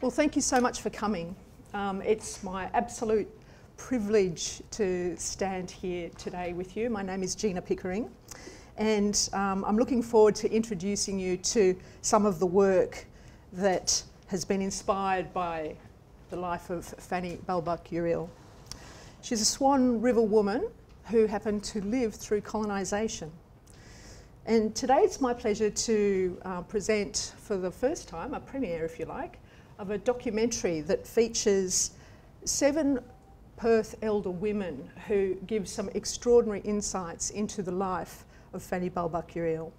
Well, thank you so much for coming. It's my absolute privilege to stand here today with you. My name is Gina Pickering, and I'm looking forward to introducing you to some of the work that has been inspired by the life of Fanny Balk Yooreel. She's a Swan River woman who happened to live through colonisation. And today it's my pleasure to present for the first time, a premiere if you like, of a documentary that features 7 Perth elder women who give some extraordinary insights into the life of Fanny Balk Yooreel.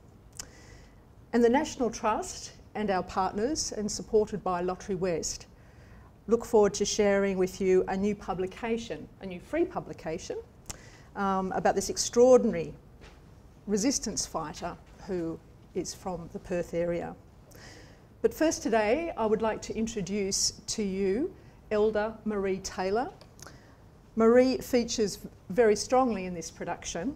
And the National Trust and our partners, and supported by Lottery West, look forward to sharing with you a new publication, a new free publication, about this extraordinary resistance fighter who is from the Perth area. But first today, I would like to introduce to you Elder Marie Taylor. Marie features very strongly in this production,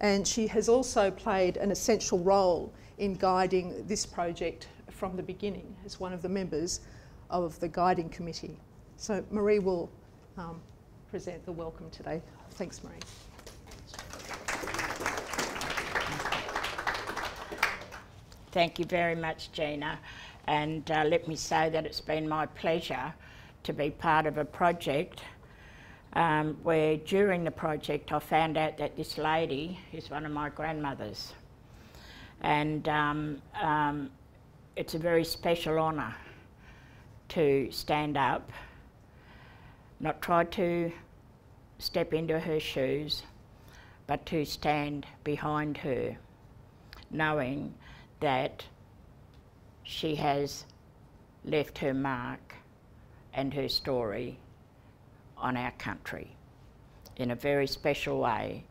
and she has also played an essential role in guiding this project from the beginning as one of the members of the guiding committee. So Marie will present the welcome today. Thanks, Marie. Thank you very much, Gina. And let me say that it's been my pleasure to be part of a project where during the project I found out that this lady is one of my grandmothers. And it's a very special honour to stand up, not try to step into her shoes, but to stand behind her, knowing that she has left her mark and her story on our country in a very special way.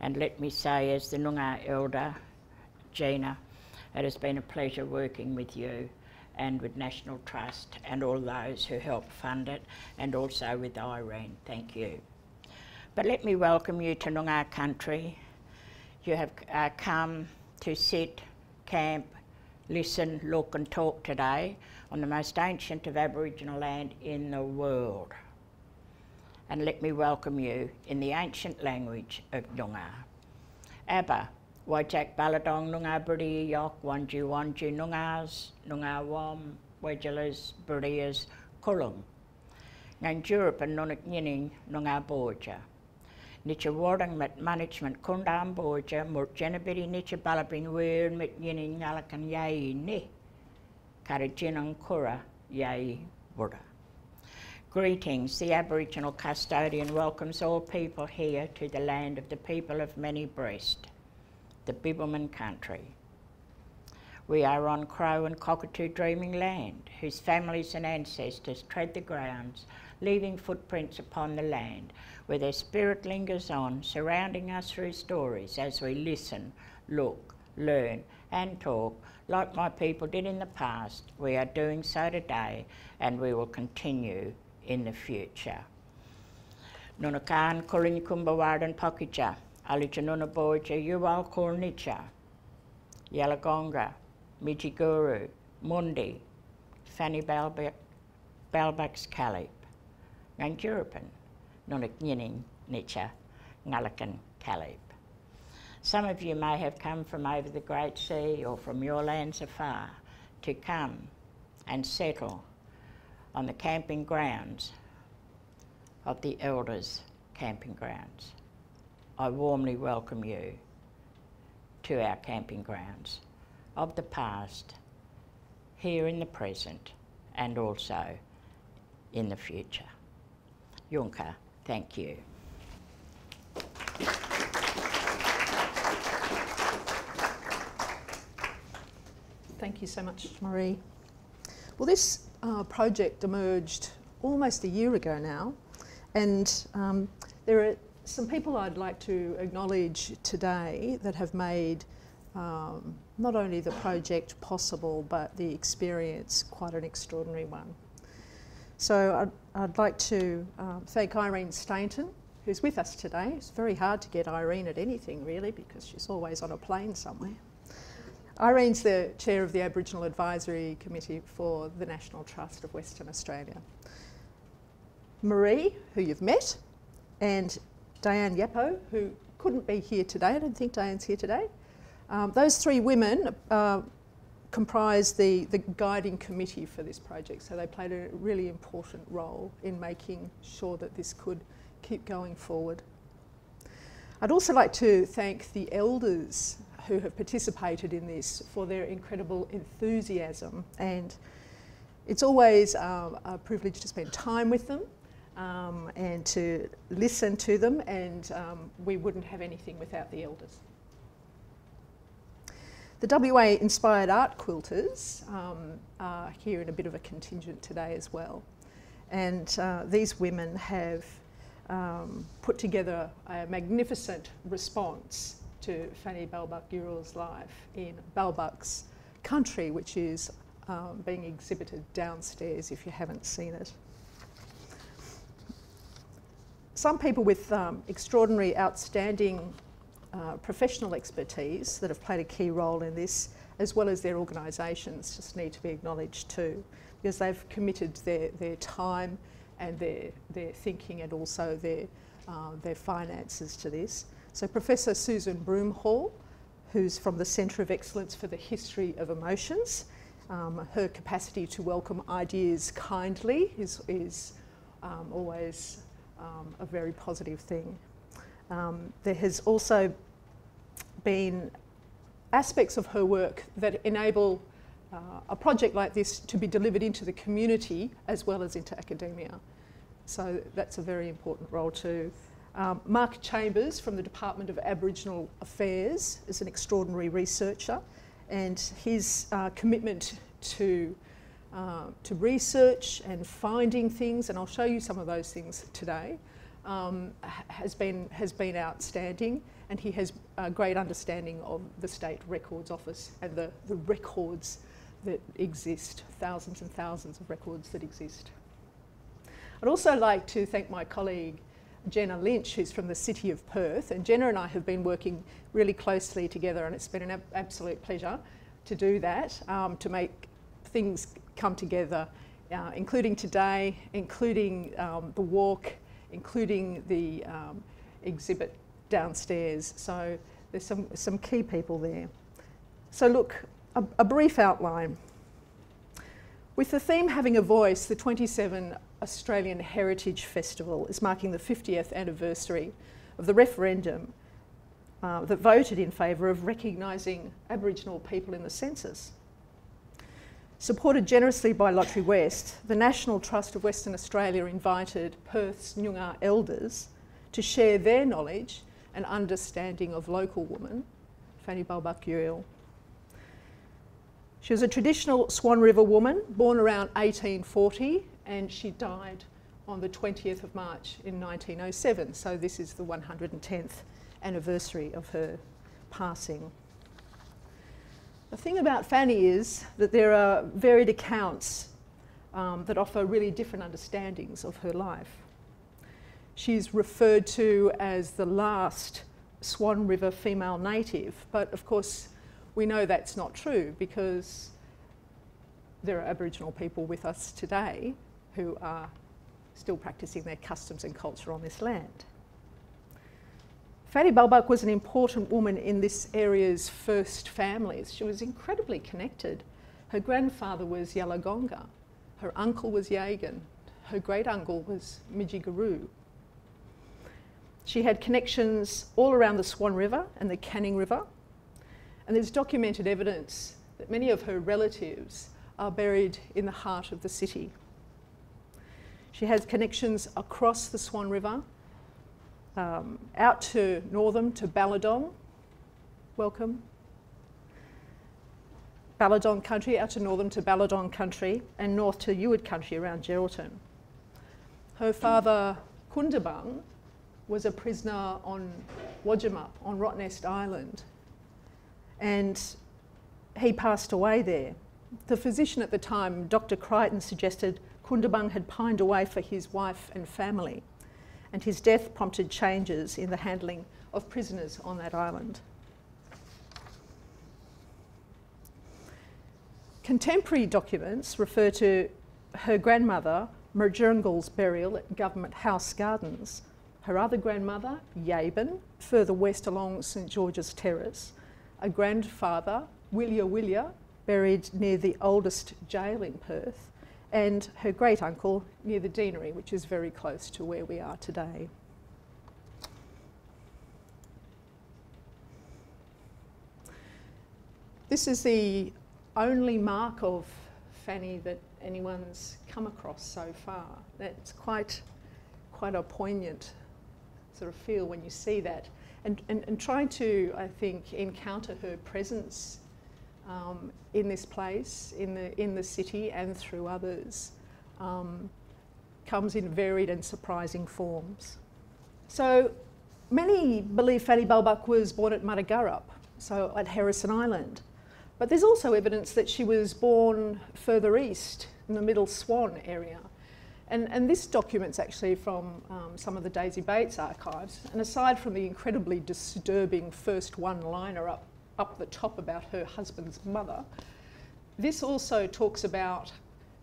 And let me say, as the Noongar elder, Gina, it has been a pleasure working with you and with National Trust and all those who helped fund it, and also with Irene. Thank you. But let me welcome you to Noongar country. You have come to sit, camp, listen, look and talk today on the most ancient of Aboriginal land in the world. And let me welcome you in the ancient language of Noongar. Abba, Whadjuk, Balladong, Noongar, Buri, Yok, Wanju, Wanju, Noongars, Noongar, Wom, Wedgelas, Burias, Kulum, Nganjurup and Noonik Nyining, Noongar Borja. Nicha Warang mit Management Kundam Borja, Murt Jenabiri, Nicha Balabin Weir, mit Nyining, Ngalakan Yai, Ne, Karajinang Kura, Yai, Buddha. Greetings, the Aboriginal custodian welcomes all people here to the land of the people of many breast, the Bibbulmun country. We are on crow and cockatoo dreaming land, whose families and ancestors tread the grounds, leaving footprints upon the land, where their spirit lingers on, surrounding us through stories as we listen, look, learn and talk. Like my people did in the past, we are doing so today, and we will continue in the future. Nunakan Kulin Kumbawardan Pakija. Alijanunabojja, Yuwal Kornicha, Yalagonga, Midgegooroo, Mundi, Fanny Balk Kaleep, Nganjurupan, Noonik Nyining, Nicha, Ngallikan Kaleep. Some of you may have come from over the Great Sea or from your lands afar to come and settle on the camping grounds of the elders' camping grounds. I warmly welcome you to our camping grounds of the past, here in the present, and also in the future. Yunka, thank you. Thank you so much, Marie. Well, this project emerged almost a year ago now, and there are some people I'd like to acknowledge today that have made not only the project possible, but the experience quite an extraordinary one. So I'd like to thank Irene Stainton, who's with us today. It's very hard to get Irene at anything really, because she's always on a plane somewhere. Irene's the chair of the Aboriginal Advisory Committee for the National Trust of Western Australia. Marie, who you've met, and Diane Yeppo, who couldn't be here today. I don't think Diane's here today. Those three women comprise the guiding committee for this project, so they played a really important role in making sure that this could keep going forward. I'd also like to thank the elders who have participated in this for their incredible enthusiasm, and it's always a privilege to spend time with them and to listen to them, and we wouldn't have anything without the elders. The WA Inspired Art Quilters are here in a bit of a contingent today as well, and these women have put together a magnificent response to Fanny Balk Yooreel's life in Balbak's Country, which is being exhibited downstairs if you haven't seen it. Some people with extraordinary, outstanding professional expertise that have played a key role in this, as well as their organisations, just need to be acknowledged too, because they've committed their time and their thinking and also their finances to this. So Professor Susan Broomhall, who's from the Centre of Excellence for the History of Emotions, her capacity to welcome ideas kindly is always a very positive thing. There has also been aspects of her work that enable a project like this to be delivered into the community as well as into academia. So that's a very important role too. Mark Chambers from the Department of Aboriginal Affairs is an extraordinary researcher, and his commitment to research and finding things, and I'll show you some of those things today, has been outstanding, and he has a great understanding of the State Records Office and the records that exist, thousands and thousands of records that exist. I'd also like to thank my colleague Jenna Lynch, who's from the City of Perth, and Jenna and I have been working really closely together, and it's been an absolute pleasure to do that, to make things come together, including today, including the walk, including the exhibit downstairs. So there's some key people there. So look, a brief outline. With the theme Having a Voice, the 27 Australian Heritage Festival is marking the 50th anniversary of the referendum that voted in favour of recognising Aboriginal people in the census. Supported generously by Lottery West, the National Trust of Western Australia invited Perth's Noongar elders to share their knowledge and understanding of local woman, Fanny Balk Yooreel. She was a traditional Swan River woman, born around 1840, and she died on the 20th of March in 1907, so this is the 110th anniversary of her passing. The thing about Fanny is that there are varied accounts that offer really different understandings of her life. She's referred to as the last Swan River female native, but of course we know that's not true, because there are Aboriginal people with us today who are still practising their customs and culture on this land. Fanny Balk was an important woman in this area's first families. She was incredibly connected. Her grandfather was Yalagonga, her uncle was Yagan, her great-uncle was Midgegooroo. She had connections all around the Swan River and the Canning River, and there's documented evidence that many of her relatives are buried in the heart of the city. She has connections across the Swan River, out to Northam, to Balladong, welcome. Balladong country, out to Northam to Balladong country, and north to Eward country around Geraldton. Her father, Kundabung, was a prisoner on Whadjuk on Rottnest Island, and he passed away there. The physician at the time, Dr. Crichton, suggested Kundabung had pined away for his wife and family, and his death prompted changes in the handling of prisoners on that island. Contemporary documents refer to her grandmother, Murjungul's burial at Government House Gardens, her other grandmother, Yaban, further west along St George's Terrace, a grandfather, Wilya Wilya, buried near the oldest jail in Perth, and her great-uncle near the Deanery, which is very close to where we are today. This is the only mark of Fanny that anyone's come across so far. That's quite a poignant sort of feel when you see that. And trying to, I think, encounter her presence in this place, in the city and through others, comes in varied and surprising forms. So many believe Fanny Balbuck was born at Madagurup, so at Harrison Island. But there's also evidence that she was born further east in the Middle Swan area. And this document's actually from some of the Daisy Bates archives. And aside from the incredibly disturbing first one-liner up the top about her husband's mother, this also talks about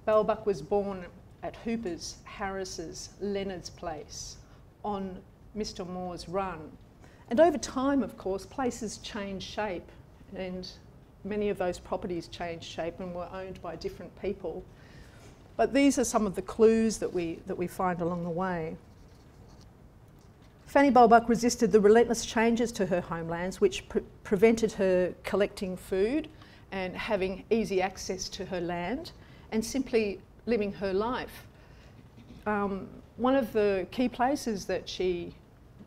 Balbuck was born at Hooper's, Harris's, Leonard's Place on Mr Moore's Run. And over time, of course, places change shape, and many of those properties changed shape and were owned by different people. But these are some of the clues that we find along the way. Fanny Balbuck resisted the relentless changes to her homelands, which prevented her collecting food and having easy access to her land and simply living her life. One of the key places that she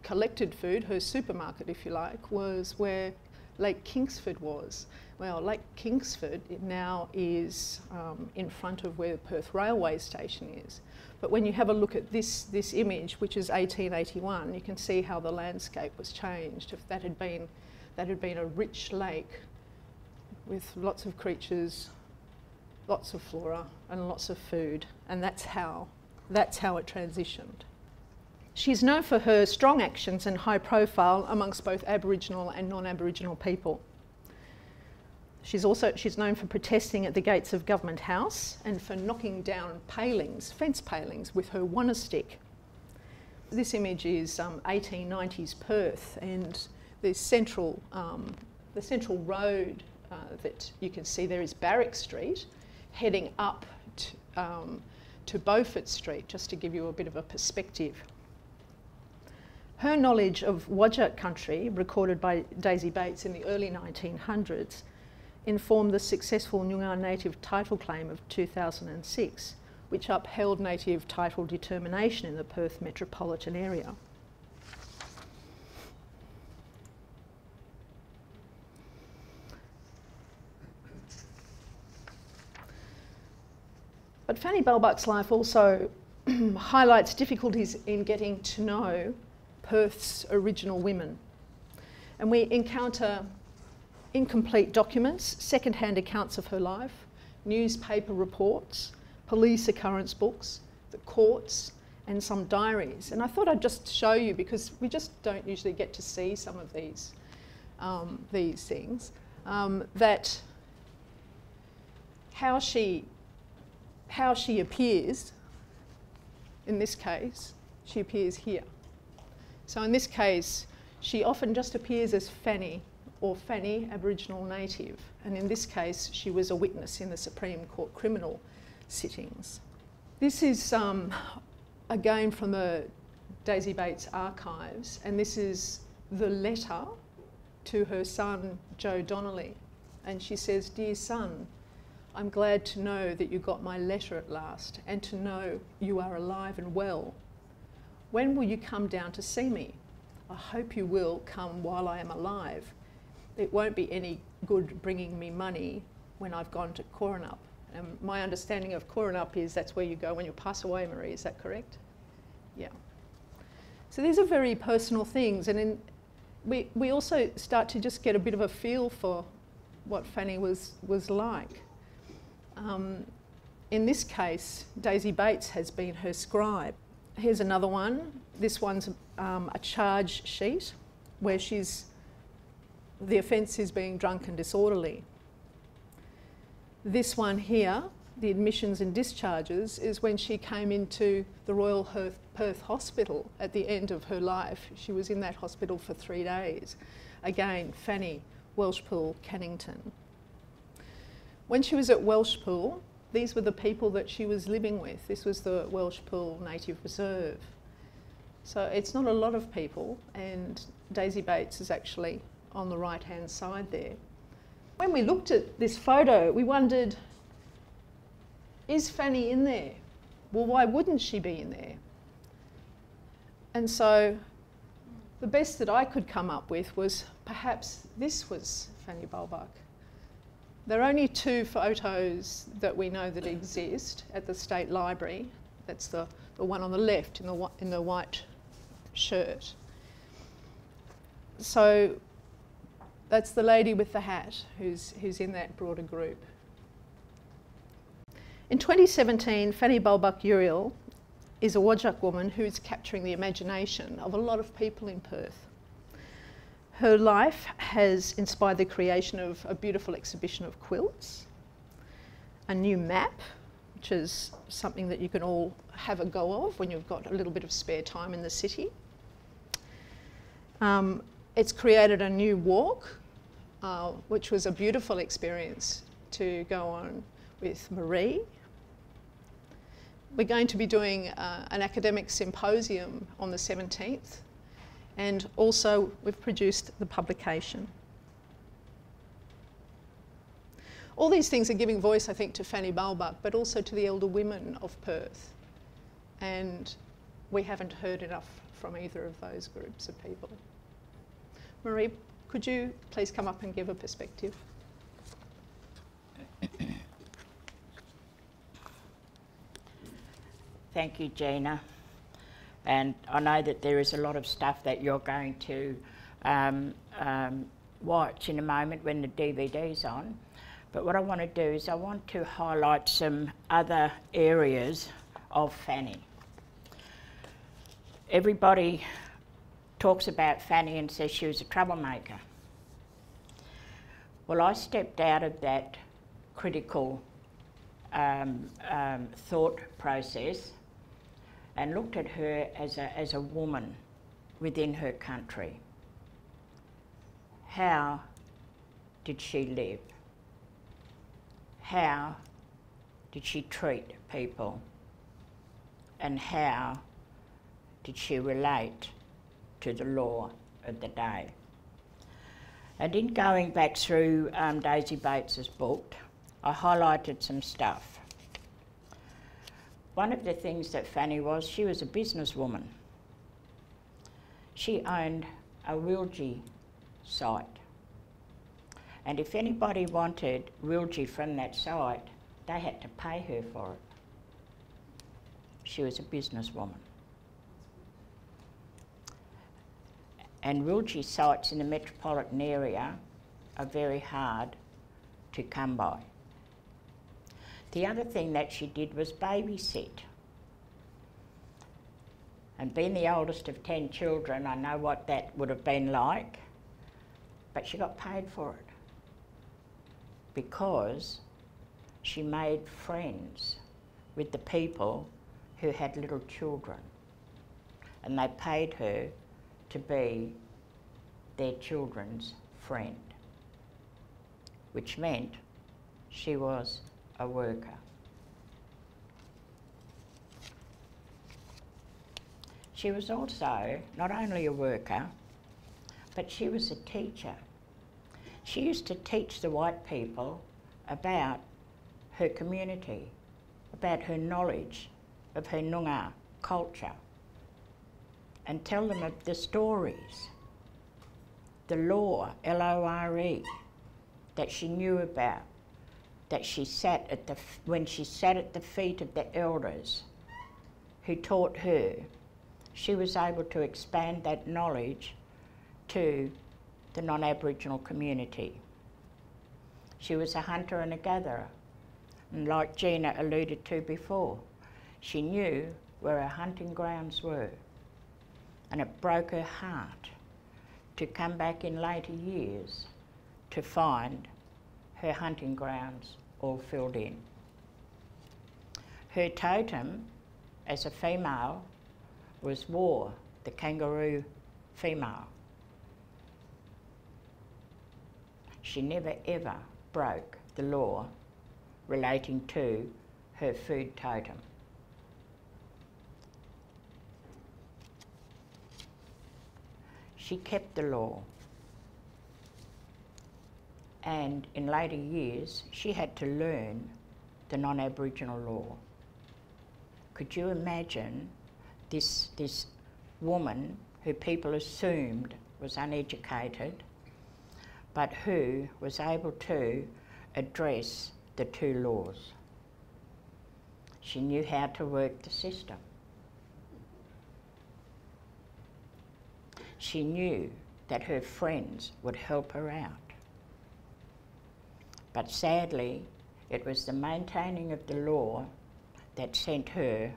collected food, her supermarket if you like, was where Lake Kingsford was. Well, Lake Kingsford now is in front of where the Perth railway station is. But when you have a look at this image, which is 1881, you can see how the landscape was changed. If that had been a rich lake with lots of creatures, lots of flora and lots of food, and that's how it transitioned. She's known for her strong actions and high profile amongst both Aboriginal and non-Aboriginal people. She's known for protesting at the gates of Government House and for knocking down palings, fence palings, with her wanna stick. This image is 1890s Perth, and the central road that you can see there is Barrack Street, heading up to Beaufort Street, just to give you a bit of a perspective. Her knowledge of Whadjuk country, recorded by Daisy Bates in the early 1900s, informed the successful Noongar Native Title Claim of 2006, which upheld Native title determination in the Perth metropolitan area. But Fanny Balbuck's life also highlights difficulties in getting to know Perth's original women. And we encounter incomplete documents, second-hand accounts of her life, newspaper reports, police occurrence books, the courts, and some diaries. And I thought I'd just show you, because we just don't usually get to see some of these things, that how she appears. In this case, she appears here. So in this case, she often just appears as Fanny or Fanny Aboriginal Native. And in this case, she was a witness in the Supreme Court criminal sittings. This is, again, from the Daisy Bates archives. And this is the letter to her son, Joe Donnelly. And she says, "Dear son, I'm glad to know that you got my letter at last and to know you are alive and well. When will you come down to see me? I hope you will come while I am alive. It won't be any good bringing me money when I've gone to Koranup." And my understanding of Koranup is that's where you go when you pass away, Marie, is that correct? Yeah. So these are very personal things, and we also start to just get a bit of a feel for what Fanny was like. In this case, Daisy Bates has been her scribe. Here's another one. This one's a charge sheet where the offence is being drunk and disorderly. This one here, the admissions and discharges, is when she came into the Royal Perth Hospital at the end of her life. She was in that hospital for 3 days. Again, Fanny, Welshpool, Cannington. When she was at Welshpool, these were the people that she was living with. This was the Welshpool Native Reserve. So it's not a lot of people, and Daisy Bates is actually on the right-hand side there. When we looked at this photo, we wondered, is Fanny in there? Well, why wouldn't she be in there? And so the best that I could come up with was perhaps this was Fanny Balk. There are only two photos that we know that exist at the State Library. That's the one on the left in the white shirt. So that's the lady with the hat who's in that broader group. In 2017, Fanny Balk Yooreel is a Whadjuk woman who is capturing the imagination of a lot of people in Perth. Her life has inspired the creation of a beautiful exhibition of quilts, a new map, which is something that you can all have a go of when you've got a little bit of spare time in the city. It's created a new walk, which was a beautiful experience to go on with Marie. We're going to be doing an academic symposium on the 17th, and also we've produced the publication. All these things are giving voice, I think, to Fanny Balk, but also to the elder women of Perth. And we haven't heard enough from either of those groups of people. Marie, could you please come up and give a perspective? Thank you, Gina. And I know that there is a lot of stuff that you're going to watch in a moment when the DVD's on. But what I want to do is I want to highlight some other areas of Fanny. Everybody talks about Fanny and says she was a troublemaker. Well, I stepped out of that critical thought process and looked at her as a woman within her country. How did she live? How did she treat people? And how did she relate to the law of the day? And in going back through Daisy Bates's book, I highlighted some stuff. One of the things that Fanny was, she was a businesswoman. She owned a Wilgi site. And if anybody wanted Wilgi from that site, they had to pay her for it. She was a businesswoman. And Wilgi sites in the metropolitan area are very hard to come by. The other thing that she did was babysit. And being the oldest of 10 children, I know what that would have been like, but she got paid for it because she made friends with the people who had little children, and they paid her to be their children's friend, which meant she was a worker. She was also not only a worker, but she was a teacher. She used to teach the white people about her community, about her knowledge of her Noongar culture, and tell them of the stories, the lore, L-O-R-E, that she knew about, that she sat at the when she sat at the feet of the elders who taught her, she was able to expand that knowledge to the non-Aboriginal community. She was a hunter and a gatherer, and like Gina alluded to before, she knew where her hunting grounds were, and it broke her heart to come back in later years to find her hunting grounds all filled in. Her totem as a female was War, the kangaroo female. She never ever broke the law relating to her food totem. She kept the law, and in later years she had to learn the non-Aboriginal law. Could you imagine this woman who people assumed was uneducated, but who was able to address the two laws? She knew how to work the system. She knew that her friends would help her out. But sadly, it was the maintaining of the law that sent her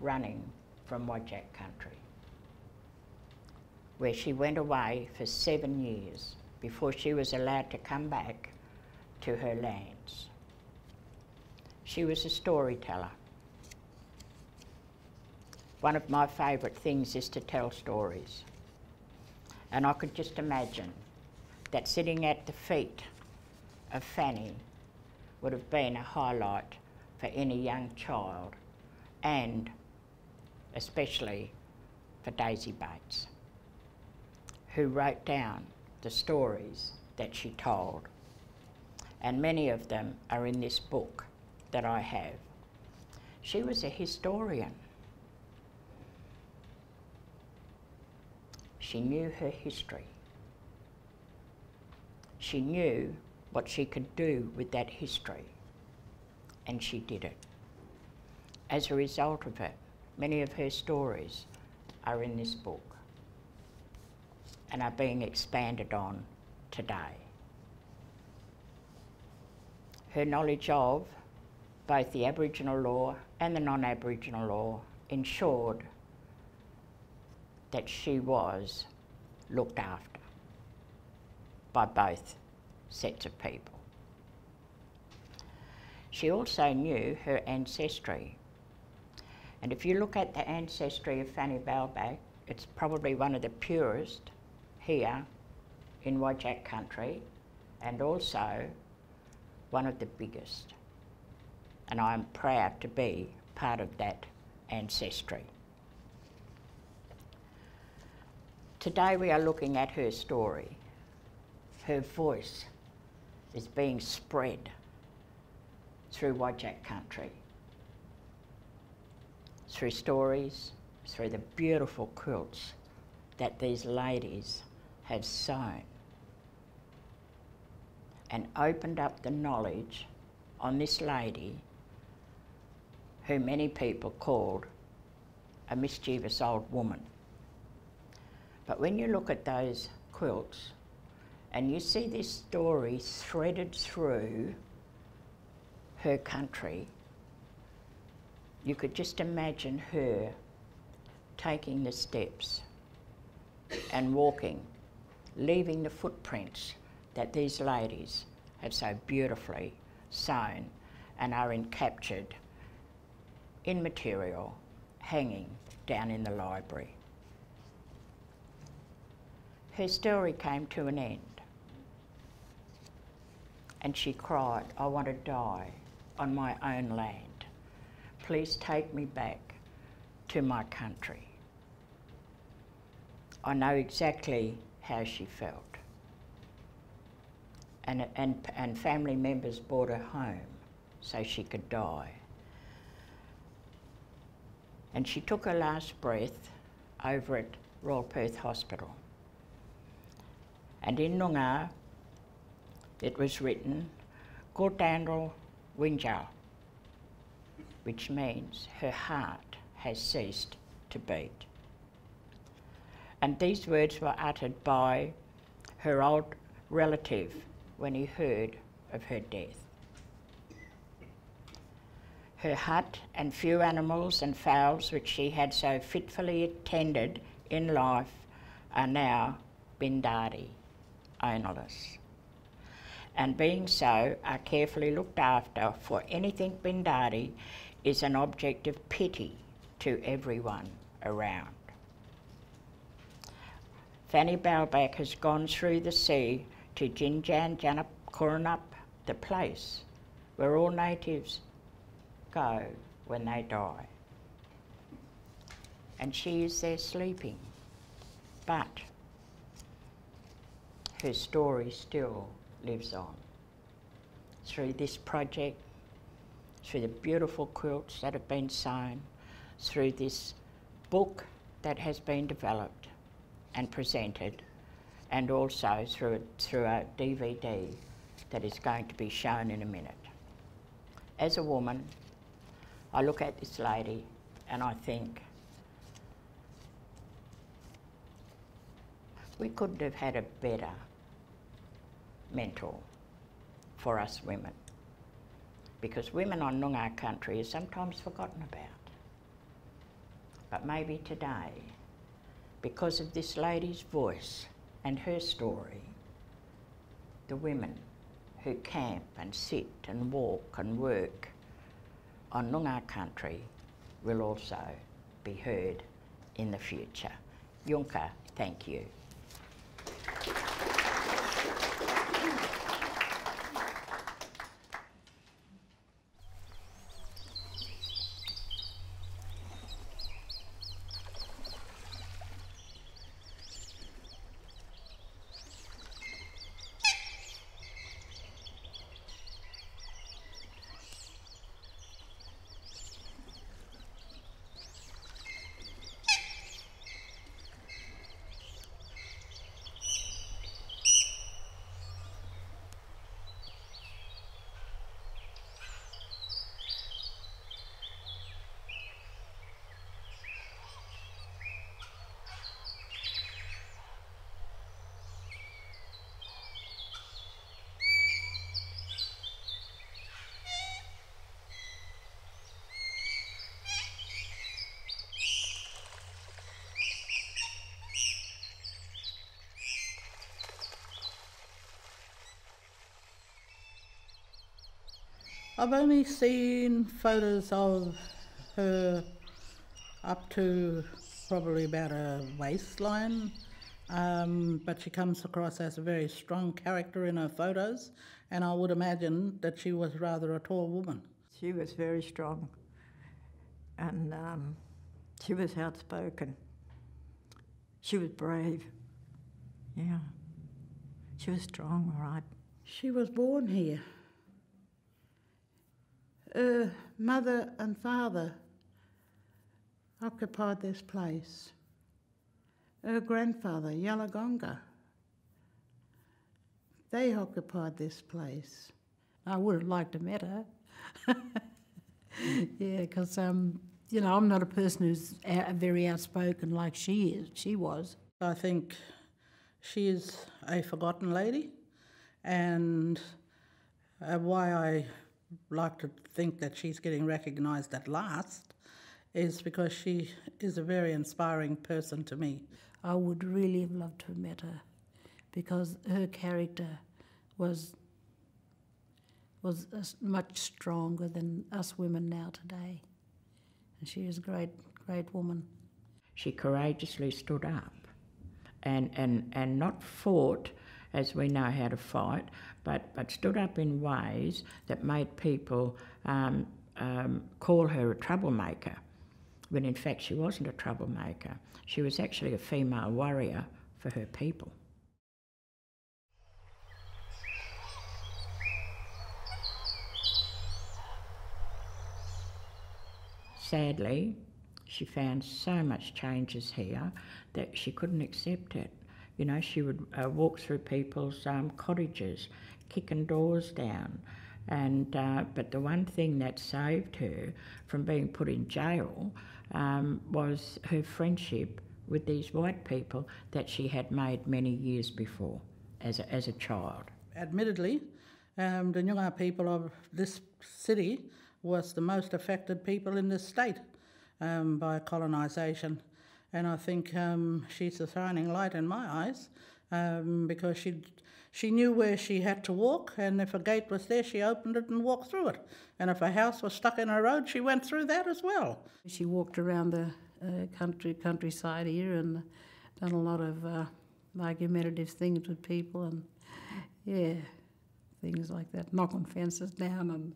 running from Whadjuk country, where she went away for 7 years before she was allowed to come back to her lands. She was a storyteller. One of my favourite things is to tell stories. And I could just imagine that sitting at the feet of Fanny would have been a highlight for any young child, and especially for Daisy Bates, who wrote down the stories that she told. And many of them are in this book that I have. She was a historian. She knew her history. She knew what she could do with that history, and she did it. As a result of it, many of her stories are in this book and are being expanded on today. Her knowledge of both the Aboriginal law and the non-Aboriginal law ensured that she was looked after by both sets of people. She also knew her ancestry. And if you look at the ancestry of Fanny Balk, it's probably one of the purest here in Whadjuk country, and also one of the biggest. And I am proud to be part of that ancestry. Today we are looking at her story. Her voice is being spread through Whadjuk country, through stories, through the beautiful quilts that these ladies have sewn, and opened up the knowledge on this lady who many people called a mischievous old woman. But when you look at those quilts and you see this story threaded through her country, you could just imagine her taking the steps and walking, leaving the footprints that these ladies have so beautifully sewn and are encaptured in material hanging down in the library. Her story came to an end, and she cried, "I want to die on my own land. Please take me back to my country." I know exactly how she felt. And family members brought her home so she could die. And she took her last breath over at Royal Perth Hospital. And in Noongar, it was written, "Gortandral Winjal," which means her heart has ceased to beat. And these words were uttered by her old relative when he heard of her death. Her hut and few animals and fowls which she had so fitfully attended in life are now bindari, ownerless, and being so are carefully looked after, for anything Pindari is an object of pity to everyone around. Fanny Balk has gone through the sea to Jinjan, Janup, Koranup, the place where all natives go when they die. And she is there sleeping, but her story still lives on through this project, through the beautiful quilts that have been sewn, through this book that has been developed and presented, and also through a DVD that is going to be shown in a minute. As a woman, I look at this lady and I think, we couldn't have had a better mentor for us women, because women on Noongar country are sometimes forgotten about. But maybe today, because of this lady's voice and her story, the women who camp and sit and walk and work on Noongar country will also be heard in the future. Yunka, thank you. I've only seen photos of her up to probably about a waistline, but she comes across as a very strong character in her photos, and I would imagine that she was rather a tall woman. She was very strong, and she was outspoken. She was brave, yeah. She was strong, right? She was born here. Her mother and father occupied this place. Her grandfather, Yalagonga, they occupied this place. I would have liked to meet her. Yeah, because, you know, I'm not a person who's very outspoken like she is. She was. I think she is a forgotten lady, and why I like to think that she's getting recognised at last is because she is a very inspiring person to me. I would really have loved to have met her, because her character was much stronger than us women now today. And she was a great, great woman. She courageously stood up and not fought as we know how to fight, but stood up in ways that made people call her a troublemaker, when in fact she wasn't a troublemaker. She was actually a female warrior for her people. Sadly, she found so much changes here that she couldn't accept it. You know, she would walk through people's cottages, kicking doors down. And but the one thing that saved her from being put in jail was her friendship with these white people that she had made many years before as a child. Admittedly, the Noongar people of this city was the most affected people in this state by colonisation. And I think she's a shining light in my eyes, because she knew where she had to walk, and if a gate was there, she opened it and walked through it. And if a house was stuck in her road, she went through that as well. She walked around the countryside here and done a lot of argumentative things with people and, yeah, things like that, knocking fences down and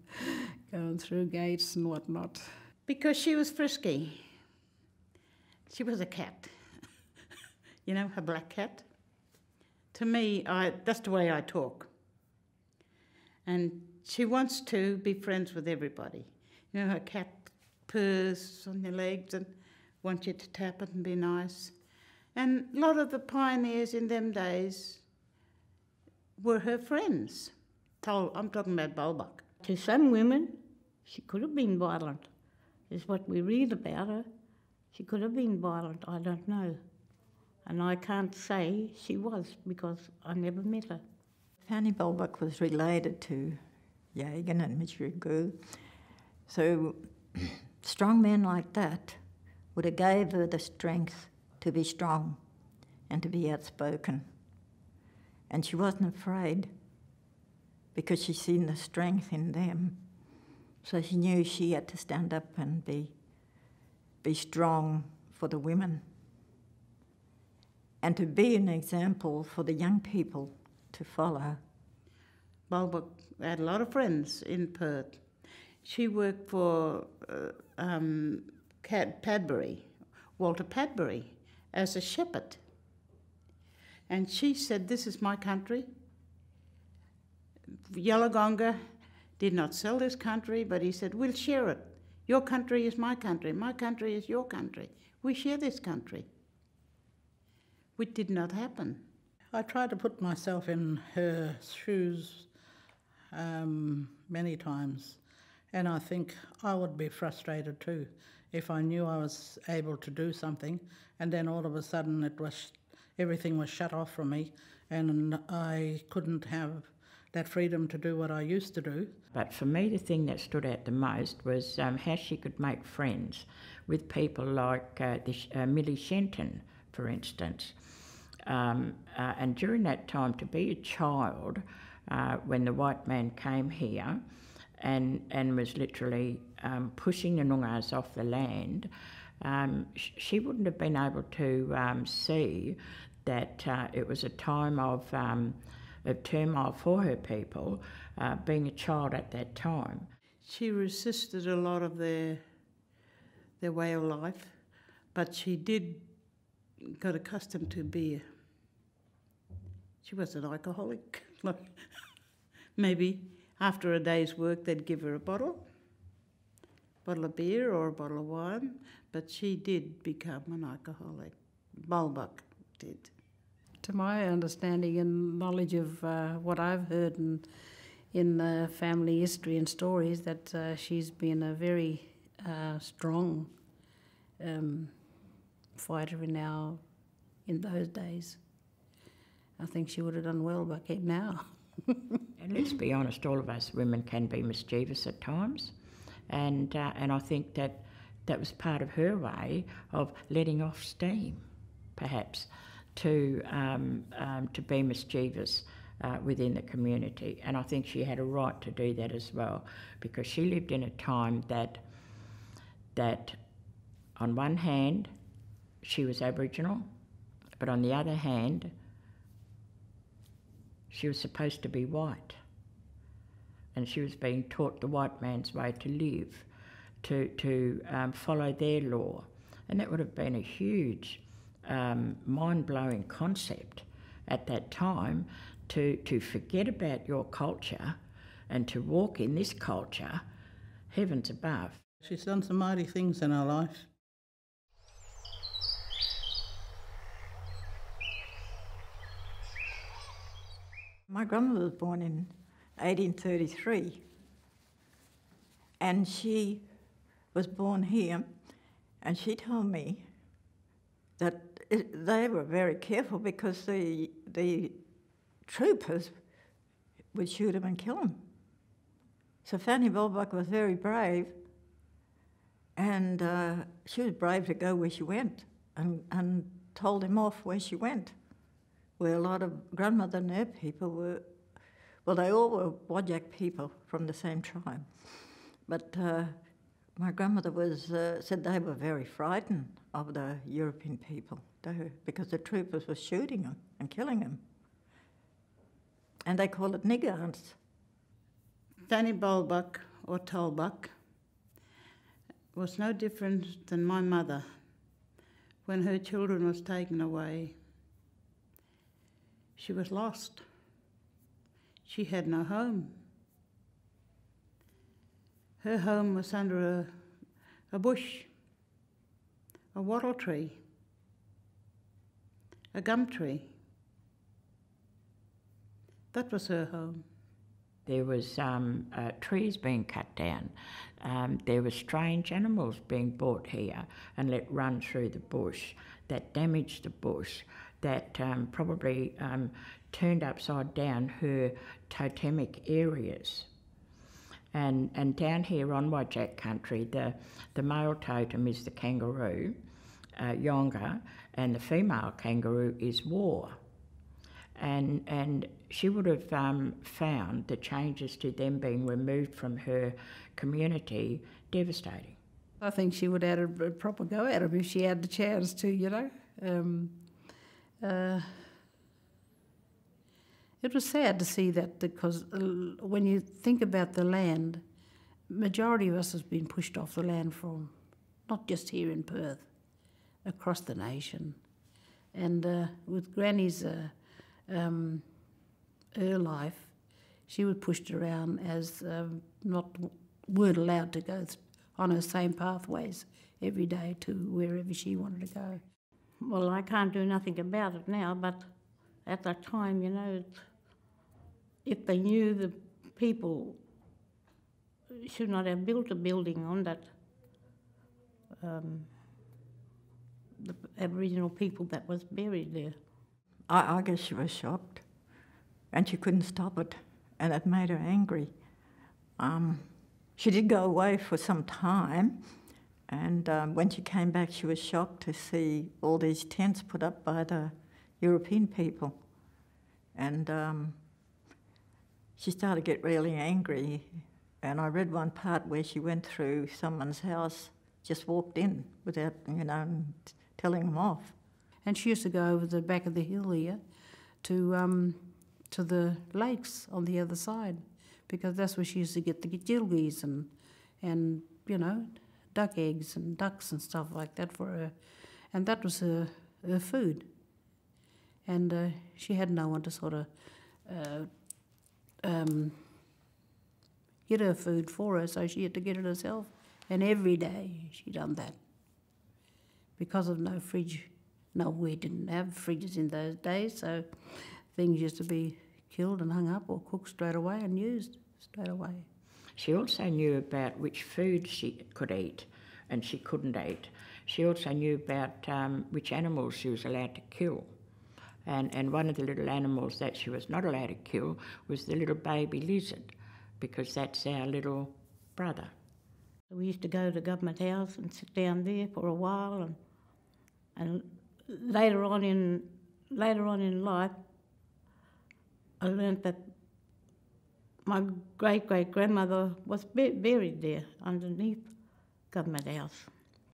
going through gates and whatnot. Because she was frisky. She was a cat, you know, a black cat. To me, that's the way I talk. And she wants to be friends with everybody. You know, her cat purrs on your legs and wants you to tap it and be nice. And a lot of the pioneers in them days were her friends. I'm talking about Balbuck. To some women, she could have been violent, is what we read about her. She could have been violent, I don't know. And I can't say she was, because I never met her. Fanny Balbuck was related to Yagan and Midgegooroo. So strong men like that would have gave her the strength to be strong and to be outspoken. And she wasn't afraid because she'd seen the strength in them. So she knew she had to stand up and be strong for the women and to be an example for the young people to follow. Balbuck had a lot of friends in Perth. She worked for Padbury, Walter Padbury, as a shepherd. And she said, this is my country. Yalagonga did not sell this country, but he said, we'll share it. Your country is my country. My country is your country. We share this country. Which did not happen. I tried to put myself in her shoes many times, and I think I would be frustrated too if I knew I was able to do something, and then all of a sudden everything was shut off from me, and I couldn't have that freedom to do what I used to do. But for me, the thing that stood out the most was how she could make friends with people like Millie Shenton, for instance. And during that time, to be a child, when the white man came here and was literally pushing the Noongars off the land, she wouldn't have been able to see that it was a time of turmoil for her people, being a child at that time. She resisted a lot of their way of life, but she did got accustomed to beer. She was an alcoholic. Maybe after a day's work they'd give her a bottle of beer or a bottle of wine, but she did become an alcoholic. Balbuck did. To my understanding and knowledge of what I've heard in family history and stories, that she's been a very strong fighter in those days. I think she would have done well back now. And let's be honest, all of us women can be mischievous at times, and I think that was part of her way of letting off steam, perhaps, to be mischievous within the community. And I think she had a right to do that as well, because she lived in a time that on one hand she was Aboriginal, but on the other hand she was supposed to be white, and she was being taught the white man's way to live, to follow their law. And that would have been a huge mind-blowing concept at that time, to forget about your culture and to walk in this culture, heavens above. She's done some mighty things in her life. My grandmother was born in 1833, and she was born here, and she told me that they were very careful, because the troopers would shoot them and kill them. So Fanny Balbuck was very brave, and she was brave to go where she went, and told him off where she went. where a lot of grandmother and her people were, well, they all were Whadjuk people from the same tribe. But my grandmother was said they were very frightened of the European people because the troopers were shooting them and killing them. And they call it niggers. Fanny Balbuck, or Tolbuck, was no different than my mother when her children was taken away. She was lost. She had no home. Her home was under a bush, a wattle tree, a gum tree. That was her home. There was trees being cut down. There were strange animals being brought here and let run through the bush that damaged the bush, that probably turned upside down her totemic areas. And down here on Whadjuk country, the male totem is the kangaroo, Yalagonga, and the female kangaroo is War. And she would have found the changes to them being removed from her community devastating. I think she would have had a proper go at them if she had the chance to, you know. It was sad to see that, because when you think about the land, majority of us has been pushed off the land from, not just here in Perth, across the nation. And with Granny's her life, she was pushed around as not weren't allowed to go on her same pathways every day to wherever she wanted to go. Well, I can't do nothing about it now, but at that time, you know, if they knew the people should not have built a building on that, the Aboriginal people that was buried there. I guess she was shocked and she couldn't stop it, and it made her angry. She did go away for some time, and when she came back she was shocked to see all these tents put up by the European people. And she started to get really angry, and I read one part where she went through someone's house, just walked in without, you know, telling them off. And she used to go over the back of the hill here to the lakes on the other side, because that's where she used to get the gilgies and you know, duck eggs and ducks and stuff like that for her. And that was her food. And she had no one to sort of get her food for her, so she had to get it herself. And every day she done that because of no fridge. No, we didn't have fridges in those days, so things used to be killed and hung up or cooked straight away and used straight away. She also knew about which food she could eat and she couldn't eat. She also knew about which animals she was allowed to kill. And one of the little animals that she was not allowed to kill was the little baby lizard, because that's our little brother. We used to go to Government House and sit down there for a while, and later on in life, I learnt that my great-great-grandmother was buried there underneath Government House.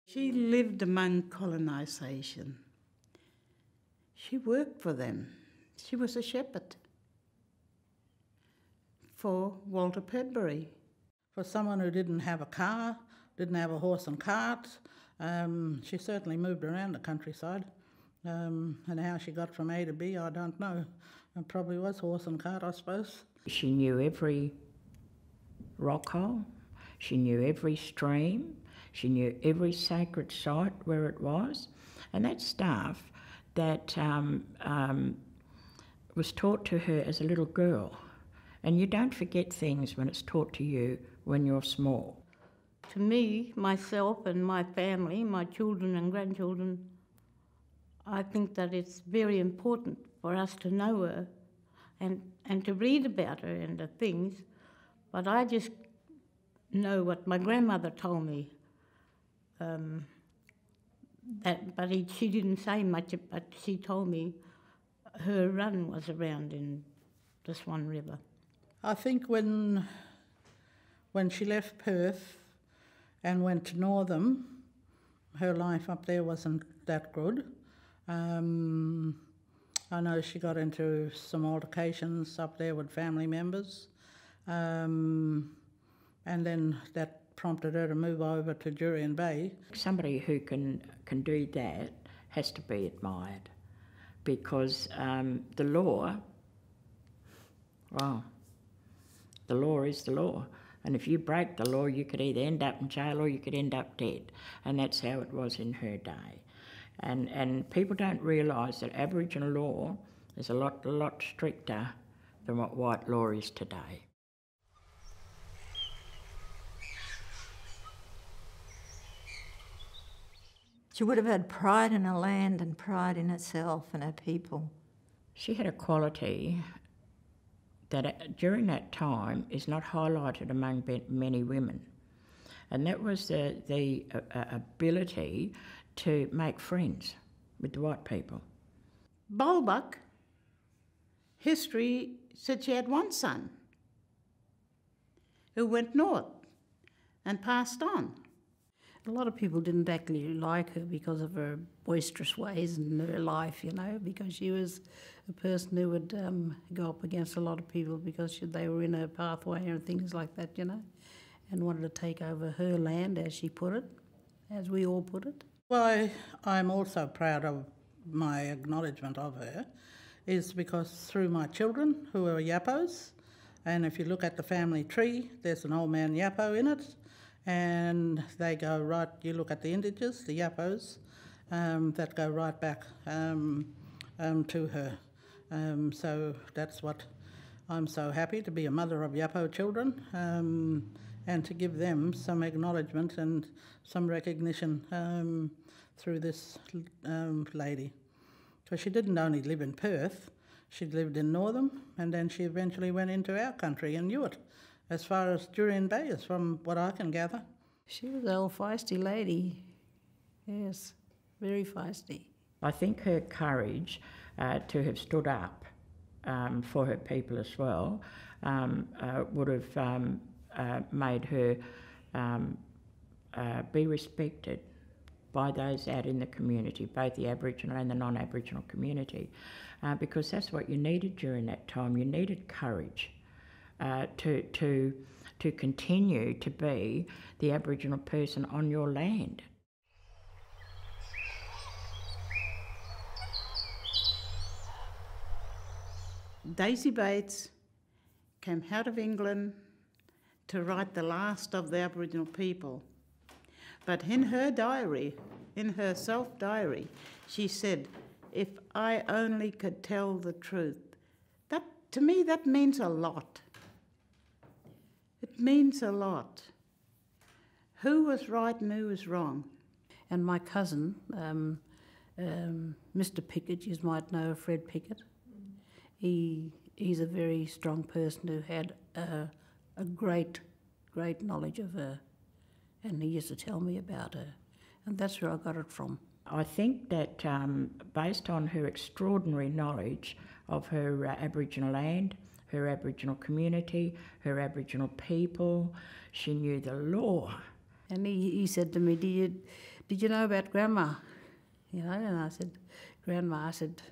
She lived among colonisation. She worked for them. She was a shepherd for Walter Padbury. For someone who didn't have a car, didn't have a horse and cart, she certainly moved around the countryside. And how she got from A to B, I don't know. It probably was horse and cart, I suppose. She knew every rock hole. She knew every stream. She knew every sacred site where it was. And that staff that was taught to her as a little girl. And you don't forget things when it's taught to you when you're small. To me, myself and my family, my children and grandchildren, I think that it's very important for us to know her and to read about her and the things. But I just know what my grandmother told me. She didn't say much, but she told me her run was around in the Swan River. I think when she left Perth and went to Northam, her life up there wasn't that good. I know she got into some altercations up there with family members, and then that prompted her to move over to Jurien Bay. Somebody who can do that has to be admired, because the law, well, the law is the law. And if you break the law, you could either end up in jail or you could end up dead. And that's how it was in her day. And people don't realise that Aboriginal law is a lot stricter than what white law is today. She would have had pride in her land and pride in herself and her people. She had a quality that during that time is not highlighted among many women. And that was the ability to make friends with the white people. Balbuck, history said she had one son who went north and passed on. A lot of people didn't actually like her because of her boisterous ways and her life, you know, because she was a person who would go up against a lot of people because they were in her pathway and things like that, you know, and wanted to take over her land, as she put it, as we all put it. Well, I'm also proud of my acknowledgement of her, is because through my children, who are Yappos, and if you look at the family tree, there's an old man Yappo in it, and they go right, you look at the indigenous, the Yappos, that go right back to her. So that's what I'm so happy, to be a mother of Yappo children and to give them some acknowledgement and some recognition through this lady. Because she didn't only live in Perth, she lived in Northam, and then she eventually went into our country in Ewart. As far as Jurien Bay is, from what I can gather. She was an old feisty lady, yes, very feisty. I think her courage to have stood up for her people as well would have made her be respected by those out in the community, both the Aboriginal and the non-Aboriginal community, because that's what you needed during that time. You needed courage. To continue to be the Aboriginal person on your land. Daisy Bates came out of England to write the last of the Aboriginal people. But in her diary, in her self-diary, she said, "If I only could tell the truth." That, to me, that means a lot. It means a lot. Who was right and who was wrong? And my cousin, Mr. Pickett, you might know Fred Pickett. He's a very strong person who had a great knowledge of her, and he used to tell me about her, and that's where I got it from. I think that based on her extraordinary knowledge of her Aboriginal land, her Aboriginal community, her Aboriginal people. She knew the law. And he said to me, did you know about Grandma? You know, and I said, Grandma, I said,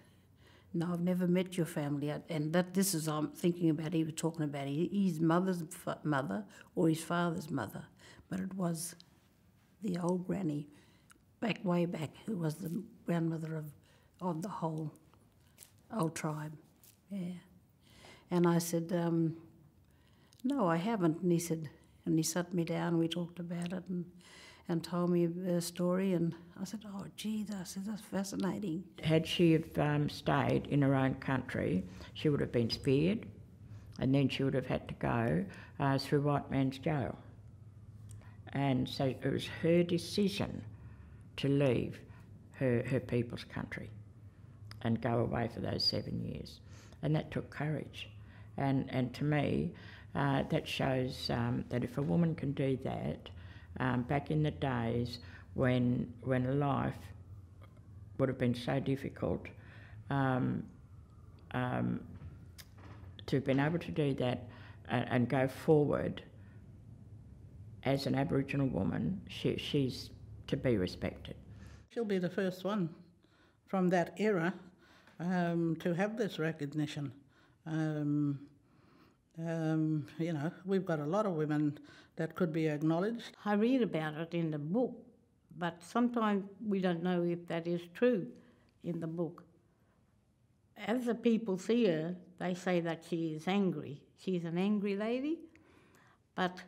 no, I've never met your family. And this is, I'm thinking about, he was talking about his mother's mother or his father's mother. But it was the old granny, back way back, who was the grandmother of the whole old tribe, yeah. And I said, no, I haven't. And he said, and he sat me down, we talked about it and told me a story. And I said, oh, gee, that's fascinating. Had she have stayed in her own country, she would have been speared, and then she would have had to go through white man's jail. And so it was her decision to leave her people's country and go away for those 7 years. And that took courage. And to me, that shows that if a woman can do that, back in the days when life would have been so difficult, to have been able to do that and go forward as an Aboriginal woman, she's to be respected. She'll be the first one from that era to have this recognition. You know, we've got a lot of women that could be acknowledged. I read about it in the book, but sometimes we don't know if that is true in the book. As the people see her, they say that she is angry. She's an angry lady, but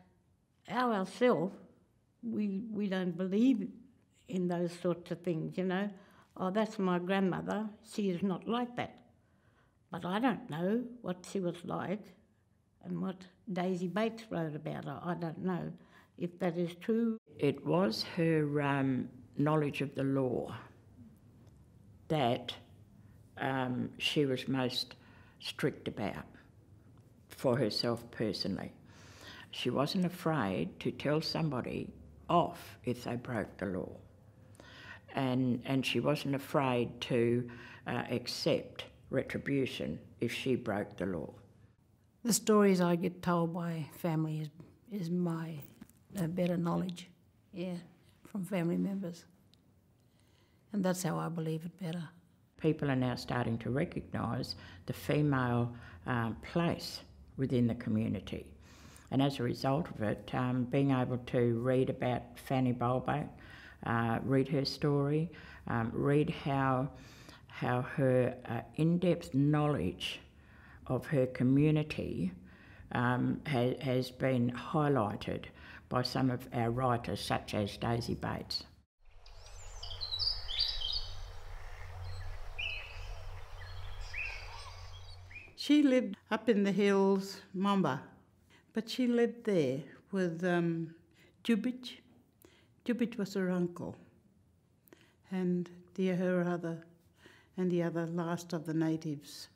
ourselves, we don't believe in those sorts of things, you know. Oh, that's my grandmother, she is not like that. But I don't know what she was like and what Daisy Bates wrote about her. I don't know if that is true. It was her knowledge of the law that she was most strict about for herself personally. She wasn't afraid to tell somebody off if they broke the law. And she wasn't afraid to accept retribution if she broke the law. The stories I get told by family is my better knowledge, yeah, from family members. And that's how I believe it better. People are now starting to recognise the female place within the community. And as a result of it, being able to read about Fanny Balk, read her story, read how her in-depth knowledge of her community has been highlighted by some of our writers, such as Daisy Bates. She lived up in the hills, Mamba, but she lived there with Dubich. Dubich was her uncle, and the other last of the natives.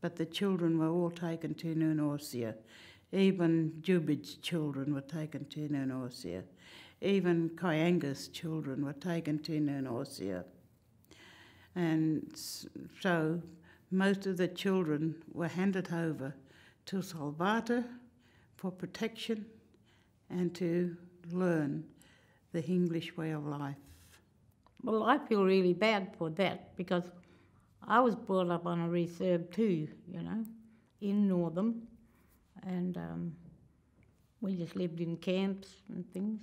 But the children were all taken to New Norsia. Even Dubich's children were taken to New Norsia. Even Kyanga's children were taken to New Norsia. And so most of the children were handed over to Salvata for protection and to learn the English way of life. Well, I feel really bad for that because I was brought up on a reserve too, you know, in Northam, and we just lived in camps and things.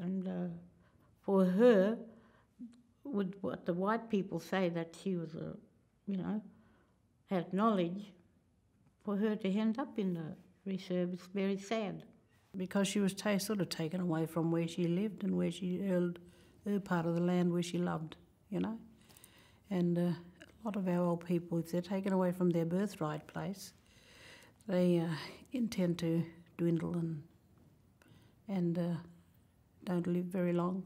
And for her, would what the white people say that she was a, you know, had knowledge, for her to end up in the reserve is very sad. Because she was sort of taken away from where she lived and where she earned her part of the land where she loved, you know. And a lot of our old people, if they're taken away from their birthright place, they intend to dwindle and don't live very long.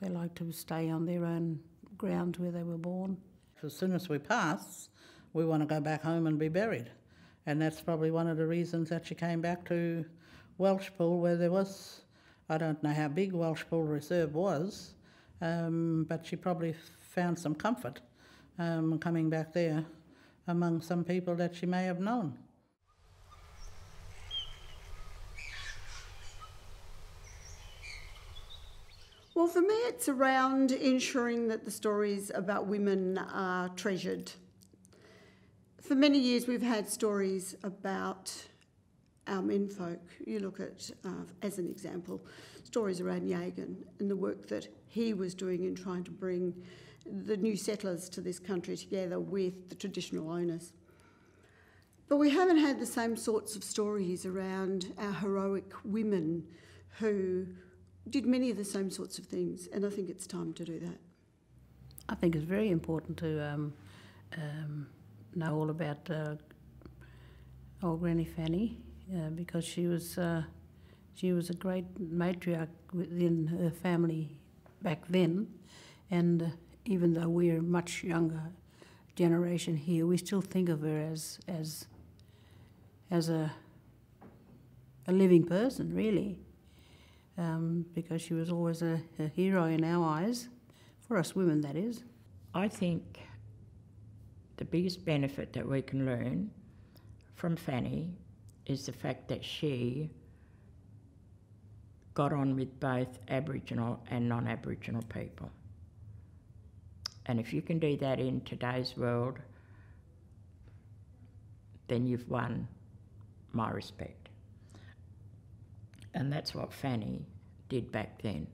They like to stay on their own grounds where they were born. As soon as we pass, we want to go back home and be buried. And that's probably one of the reasons that she came back to Welshpool, where there was, I don't know how big Welshpool Reserve was, but she probably found some comfort coming back there among some people that she may have known. Well, for me, it's around ensuring that the stories about women are treasured. For many years, we've had stories about our menfolk. You look at, as an example, stories around Yagan and the work that he was doing in trying to bring the new settlers to this country together with the traditional owners. But we haven't had the same sorts of stories around our heroic women who did many of the same sorts of things, and I think it's time to do that. I think it's very important to know all about old Granny Fanny because she was a great matriarch within her family back then. And even though we're a much younger generation here, we still think of her as a living person, really, because she was always a hero in our eyes, for us women, that is. I think the biggest benefit that we can learn from Fanny is the fact that she got on with both Aboriginal and non-Aboriginal people. And if you can do that in today's world, then you've won my respect. And that's what Fanny did back then.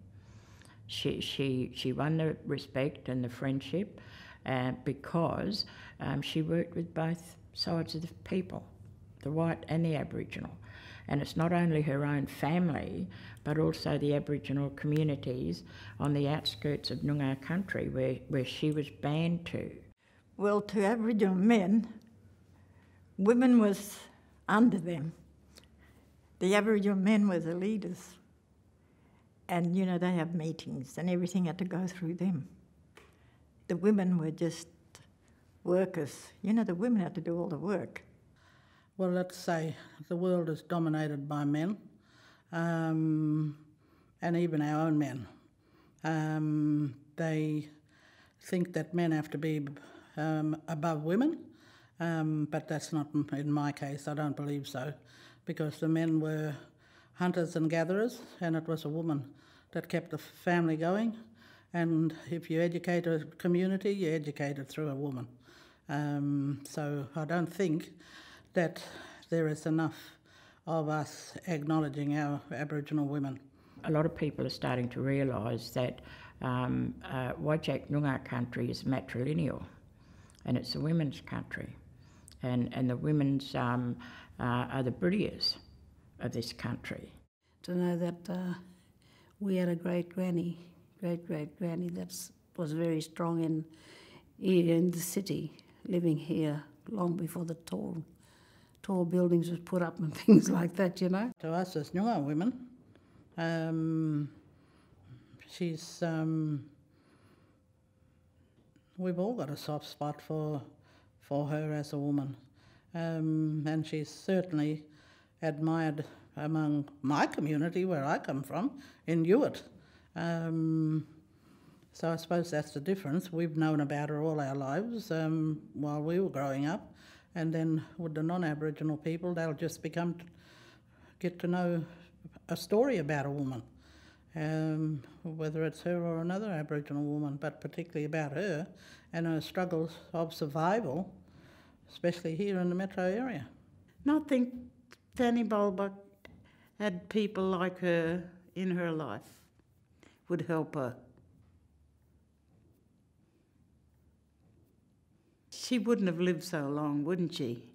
She won the respect and the friendship because she worked with both sides of the people, the white and the Aboriginal. And it's not only her own family, but also the Aboriginal communities on the outskirts of Noongar country where she was banned to. Well, to Aboriginal men, women was under them. The Aboriginal men were the leaders. And, you know, they have meetings and everything had to go through them. The women were just workers. You know, the women had to do all the work. Well, let's say the world is dominated by men, and even our own men. They think that men have to be above women, but that's not in my case. I don't believe so, because the men were hunters and gatherers, and it was a woman that kept the family going. And if you educate a community, you educate it through a woman. So I don't think that there is enough of us acknowledging our Aboriginal women. A lot of people are starting to realise that Whadjuk Noongar country is matrilineal, and it's a women's country, and the women's are the prettiest of this country. To know that we had a great-great-granny that was very strong in the city, living here long before the tall buildings was put up and things like that, you know. To us as Noongar women, we've all got a soft spot for her as a woman, and she's certainly admired among my community where I come from in Ewart. So I suppose that's the difference. We've known about her all our lives while we were growing up. And then with the non-Aboriginal people, they'll just get to know a story about a woman, whether it's her or another Aboriginal woman, but particularly about her and her struggles of survival, especially here in the metro area. And I think Fanny Balbuck had people like her in her life, would help her. She wouldn't have lived so long, wouldn't she?